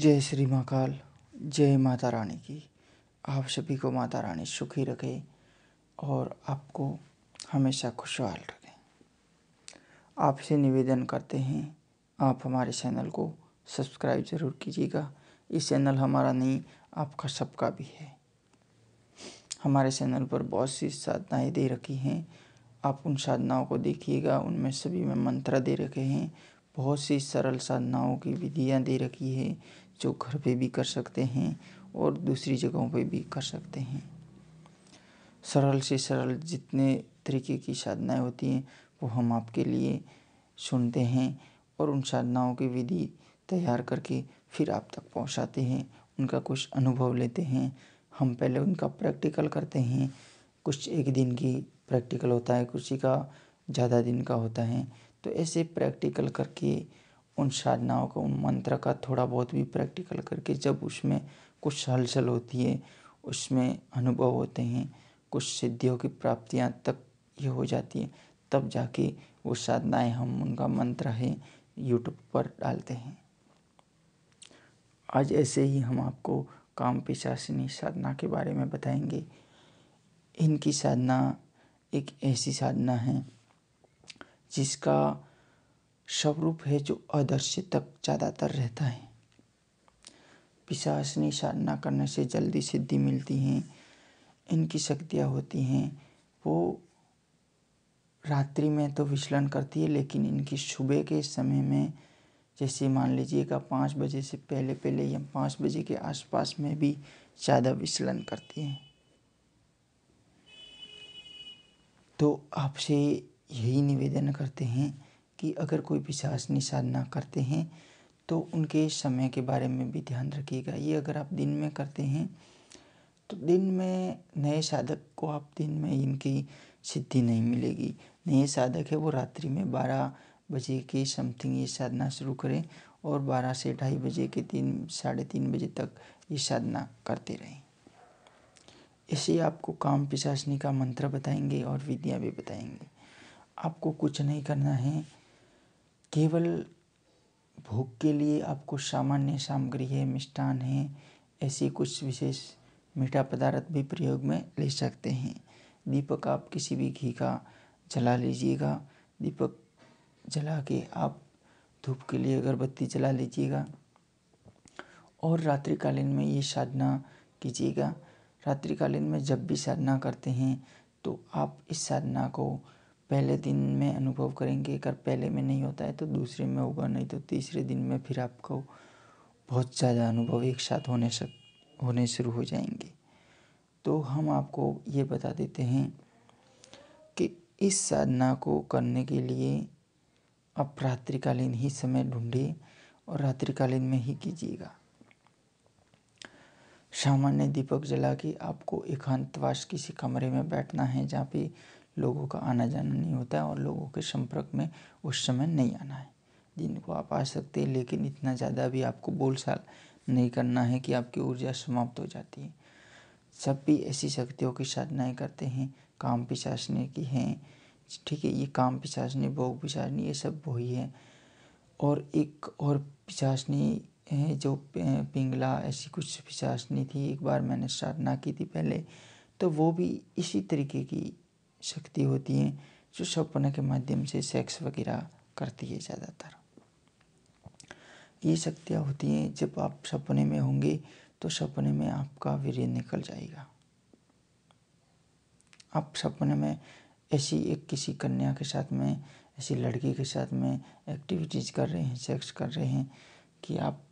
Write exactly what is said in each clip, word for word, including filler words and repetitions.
जय श्री महाकाल। जय माता रानी की। आप सभी को माता रानी सुखी रखे और आपको हमेशा खुशहाल रखें। आपसे निवेदन करते हैं, आप हमारे चैनल को सब्सक्राइब ज़रूर कीजिएगा। ये चैनल हमारा नहीं, आपका सबका भी है। हमारे चैनल पर बहुत सी साधनाएं दे रखी हैं, आप उन साधनाओं को देखिएगा। उनमें सभी में मंत्र दे रखे हैं, बहुत सी सरल साधनाओं की विधियां दे रखी है जो घर पे भी कर सकते हैं और दूसरी जगहों पे भी कर सकते हैं। सरल से सरल जितने तरीके की साधनाएं होती हैं वो हम आपके लिए सुनते हैं और उन साधनाओं की विधि तैयार करके फिर आप तक पहुंचाते हैं। उनका कुछ अनुभव लेते हैं। हम पहले उनका प्रैक्टिकल करते हैं। कुछ एक दिन की प्रैक्टिकल होता है, कुछ का ज़्यादा दिन का होता है। तो ऐसे प्रैक्टिकल करके उन साधनाओं का, उन मंत्र का थोड़ा बहुत भी प्रैक्टिकल करके जब उसमें कुछ हलचल होती है, उसमें अनुभव होते हैं, कुछ सिद्धियों की प्राप्तियां तक ये हो जाती है, तब जाके वो साधनाएं हम उनका मंत्र है यूट्यूब पर डालते हैं। आज ऐसे ही हम आपको काम पिशाचिनी साधना के बारे में बताएंगे। इनकी साधना एक ऐसी साधना है जिसका स्वरूप है जो अदृश्य तक ज़्यादातर रहता है। पिशाचिनी साधना करने से जल्दी सिद्धि मिलती है। इनकी शक्तियाँ होती हैं वो रात्रि में तो विचलन करती है, लेकिन इनकी सुबह के समय में, जैसे मान लीजिएगा पाँच बजे से पहले पहले या पाँच बजे के आसपास में भी ज़्यादा विचलन करती है। तो आपसे यही निवेदन करते हैं कि अगर कोई पिशाचिनी साधना करते हैं तो उनके समय के बारे में भी ध्यान रखिएगा। ये अगर आप दिन में करते हैं तो दिन में नए साधक को आप दिन में इनकी सिद्धि नहीं मिलेगी। नए साधक है वो रात्रि में बारह बजे के समथिंग ये साधना शुरू करें और बारह से ढाई बजे के तीन साढ़े तीन बजे तक ये साधना करते रहें। इसे आपको काम पिशाचिनी का मंत्र बताएंगे और विधियाँ भी बताएंगे। आपको कुछ नहीं करना है, केवल भोग के लिए आपको सामान्य सामग्री है, मिष्ठान है, ऐसी कुछ विशेष मीठा पदार्थ भी प्रयोग में ले सकते हैं। दीपक आप किसी भी घी का जला लीजिएगा। दीपक जला के आप धूप के लिए अगरबत्ती जला लीजिएगा और रात्रिकालीन में ये साधना कीजिएगा। रात्रिकालीन में जब भी साधना करते हैं तो आप इस साधना को पहले दिन में अनुभव करेंगे। अगर पहले में नहीं होता है तो दूसरे में होगा, नहीं तो तीसरे दिन में फिर आपको बहुत ज़्यादा अनुभव एक साथ होने सक होने शुरू हो जाएंगे। तो हम आपको ये बता देते हैं कि इस साधना को करने के लिए आप रात्रिकालीन ही समय ढूंढिए और रात्रिकालीन में ही कीजिएगा। सामान्य दीपक जला के आपको एकांतवास किसी कमरे में बैठना है जहाँ पे लोगों का आना जाना नहीं होता है और लोगों के संपर्क में उस समय नहीं आना है। दिन को आप आ सकते हैं, लेकिन इतना ज़्यादा भी आपको बोलचाल नहीं करना है कि आपकी ऊर्जा समाप्त हो जाती है। सब भी ऐसी शक्तियों की साधनाएं करते हैं, काम पिशाचिनी की हैं, ठीक है। ये काम पिशाचिनी, भोग पिशाचिनी, ये सब वही है। और एक और पिशाचिनी है जो पिंगला, ऐसी कुछ पिशाचिनी थी, एक बार मैंने साधना की थी पहले, तो वो भी इसी तरीके की शक्ति होती है जो सपने के माध्यम से सेक्स वगैरह करती है। ज़्यादातर ये शक्तियाँ होती हैं, जब आप सपने में होंगे तो सपने में आपका वीर्य निकल जाएगा। आप सपने में ऐसी एक किसी कन्या के साथ में, ऐसी लड़की के साथ में एक्टिविटीज़ कर रहे हैं, सेक्स कर रहे हैं कि आप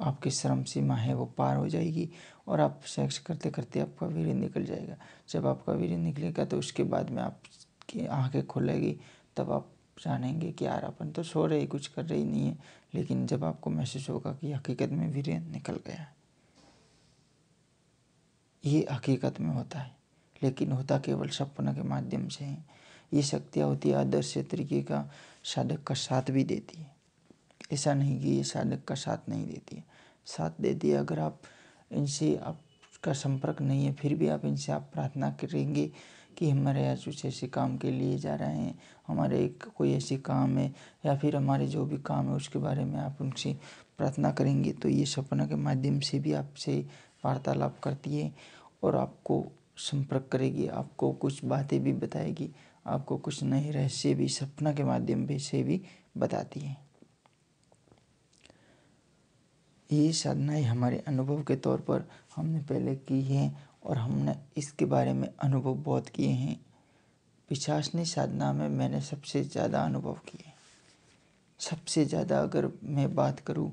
आपकी श्रम सीमा है वो पार हो जाएगी और आप सेक्स करते करते आपका वीर्य निकल जाएगा। जब आपका वीर्य निकलेगा तो उसके बाद में आपकी आंखें खुलेगी, तब आप जानेंगे कि यार अपन तो सो रहे, कुछ कर रही नहीं है, लेकिन जब आपको महसूस होगा कि हकीकत में वीर्य निकल गया, ये हकीकत में होता है, लेकिन होता केवल सपना के माध्यम से है। ये शक्तियाँ होती है, आदर्श तरीके का साधक का साथ भी देती है। ऐसा नहीं कि ये साधक का साथ नहीं देती है, साथ देती है। अगर आप इनसे, आपका संपर्क नहीं है, फिर भी आप इनसे आप प्रार्थना करेंगे कि हमारे आज कुछ ऐसे काम के लिए जा रहे हैं, हमारे एक कोई ऐसे काम है, या फिर हमारे जो भी काम है उसके बारे में आप उनसे प्रार्थना करेंगे तो ये सपना के माध्यम से भी आपसे वार्तालाप करती है और आपको संपर्क करेगी, आपको कुछ बातें भी बताएगी, आपको कुछ नए रहस्य भी सपना के माध्यम से भी बताती है। ये साधनाएं हमारे अनुभव के तौर पर हमने पहले की हैं और हमने इसके बारे में अनुभव बहुत किए हैं। पिशाचनी साधना में मैंने सबसे ज़्यादा अनुभव किए हैं। सबसे ज़्यादा अगर मैं बात करूं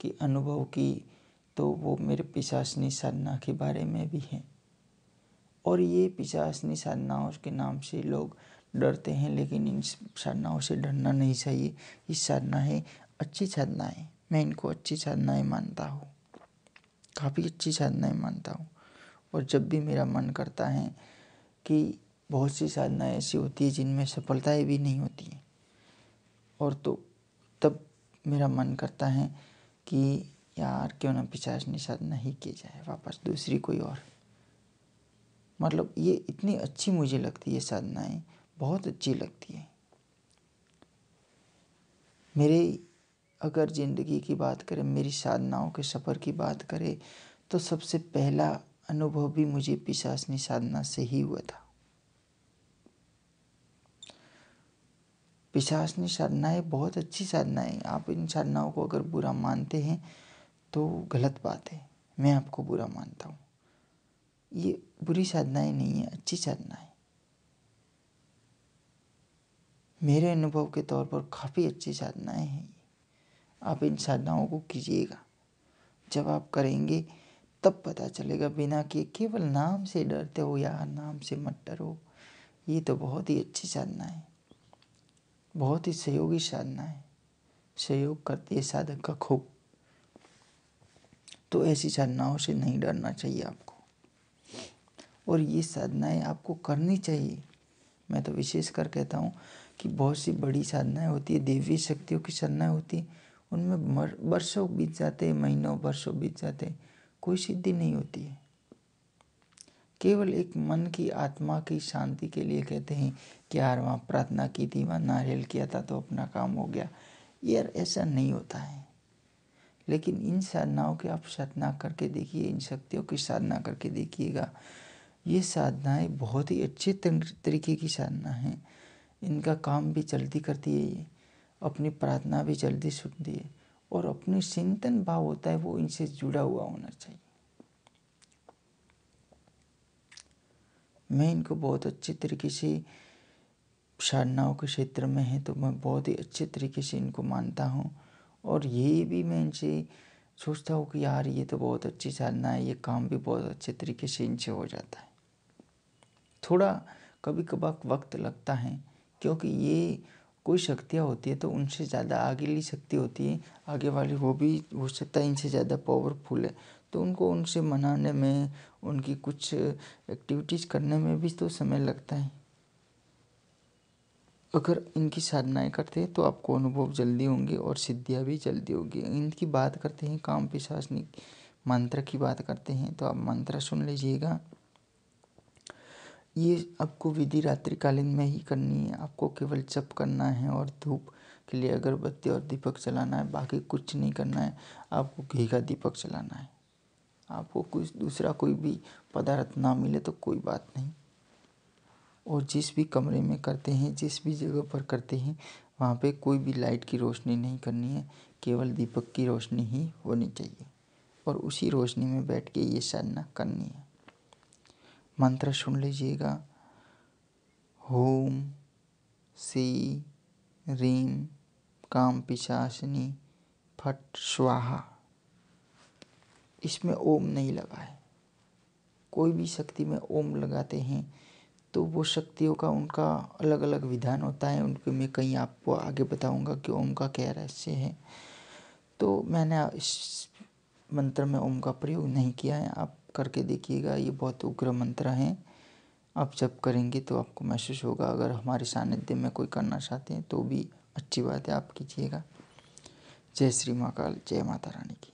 कि अनुभव की, तो वो मेरे पिशाचनी साधना के बारे में भी है। और ये पिशाचनी साधनाओं के नाम से लोग डरते हैं, लेकिन इन साधनाओं से डरना नहीं चाहिए। ये साधनाएं अच्छी साधनाएं, मैं इनको अच्छी साधनाएं मानता हूँ, काफ़ी अच्छी साधनाएं मानता हूँ। और जब भी मेरा मन करता है कि बहुत सी साधनाएं ऐसी होती है जिनमें सफलताएं भी नहीं होती हैं, और तो तब मेरा मन करता है कि यार क्यों ना पिशाचनी साधना ही की जाए, वापस दूसरी कोई और। मतलब ये इतनी अच्छी मुझे लगती है, साधनाएं बहुत अच्छी लगती है। मेरे अगर ज़िंदगी की बात करें, मेरी साधनाओं के सफ़र की बात करें, तो सबसे पहला अनुभव भी मुझे पिशाचनी साधना से ही हुआ था। पिशाचनी साधनाएं बहुत अच्छी साधनाएं, आप इन साधनाओं को अगर बुरा मानते हैं तो गलत बात है। मैं आपको बुरा मानता हूँ। ये बुरी साधनाएं नहीं है, अच्छी साधनाएं। मेरे अनुभव के तौर पर काफ़ी अच्छी साधनाएं हैं। आप इन साधनाओं को कीजिएगा, जब आप करेंगे तब पता चलेगा, बिना किए। केवल नाम से डरते हो, यार नाम से मत डरो। ये तो बहुत ही अच्छी साधना है, बहुत ही सहयोगी साधना है, सहयोग करती है साधक का खूब। तो ऐसी साधनाओं से नहीं डरना चाहिए आपको, और ये साधनाएं आपको करनी चाहिए। मैं तो विशेष कर कहता हूँ कि बहुत सी बड़ी साधनाएं होती है, देवी शक्तियों की साधनाएं होती है, उनमें बरसों बीत जाते हैं, महीनों बरसों बीत जाते हैं, कोई सिद्धि नहीं होती है। केवल एक मन की आत्मा की शांति के लिए कहते हैं कि यार वहाँ प्रार्थना की थी, वहाँ नारियल किया था तो अपना काम हो गया। यार ऐसा नहीं होता है। लेकिन इन साधनाओं की आप साधना करके देखिए, इन शक्तियों की साधना करके देखिएगा। ये साधनाएं बहुत ही अच्छे तरीके की साधना है। इनका काम भी जल्दी करती है, ये अपनी प्रार्थना भी जल्दी सुनती है, और अपने चिंतन भाव होता है वो इनसे जुड़ा हुआ होना चाहिए। मैं इनको बहुत अच्छे तरीके से, साधनाओं के क्षेत्र में है तो मैं बहुत ही अच्छे तरीके से इनको मानता हूँ। और ये भी मैं इनसे सोचता हूँ कि यार ये तो बहुत अच्छी साधना है, ये काम भी बहुत अच्छे तरीके से इनसे हो जाता है। थोड़ा कभी कभार वक्त लगता है, क्योंकि ये कोई शक्तियाँ होती है तो उनसे ज़्यादा आगेली शक्ति होती है, आगे वाली वो भी हो सकता है इनसे ज़्यादा पावरफुल है, तो उनको उनसे मनाने में, उनकी कुछ एक्टिविटीज़ करने में भी तो समय लगता है। अगर इनकी साधनाएं करते हैं तो आपको अनुभव जल्दी होंगे और सिद्धियाँ भी जल्दी होगी। इनकी बात करते हैं, काम पिशाचनी मंत्र की बात करते हैं, तो आप मंत्र सुन लीजिएगा। ये आपको विधि रात्रिकालीन में ही करनी है। आपको केवल जप करना है और धूप के लिए अगरबत्ती और दीपक जलाना है, बाकी कुछ नहीं करना है। आपको घी का दीपक जलाना है। आपको कुछ दूसरा कोई भी पदार्थ ना मिले तो कोई बात नहीं। और जिस भी कमरे में करते हैं, जिस भी जगह पर करते हैं, वहाँ पे कोई भी लाइट की रोशनी नहीं करनी है, केवल दीपक की रोशनी ही होनी चाहिए, और उसी रोशनी में बैठ के ये साधना करनी है। मंत्र सुन लीजिएगा, होम सी रीम काम पिशाचनी फट स्वाहा। इसमें ओम नहीं लगा है। कोई भी शक्ति में ओम लगाते हैं तो वो शक्तियों का उनका अलग अलग विधान होता है। उनके मैं कहीं आपको आगे बताऊंगा कि ओम का क्या रहस्य है। तो मैंने इस मंत्र में ओम का प्रयोग नहीं किया है, आप करके देखिएगा। ये बहुत उग्र मंत्र हैं, आप जब करेंगे तो आपको महसूस होगा। अगर हमारे सानिध्य में कोई करना चाहते हैं तो भी अच्छी बात है, आप कीजिएगा। जय श्री महाकाल, जय माता रानी की।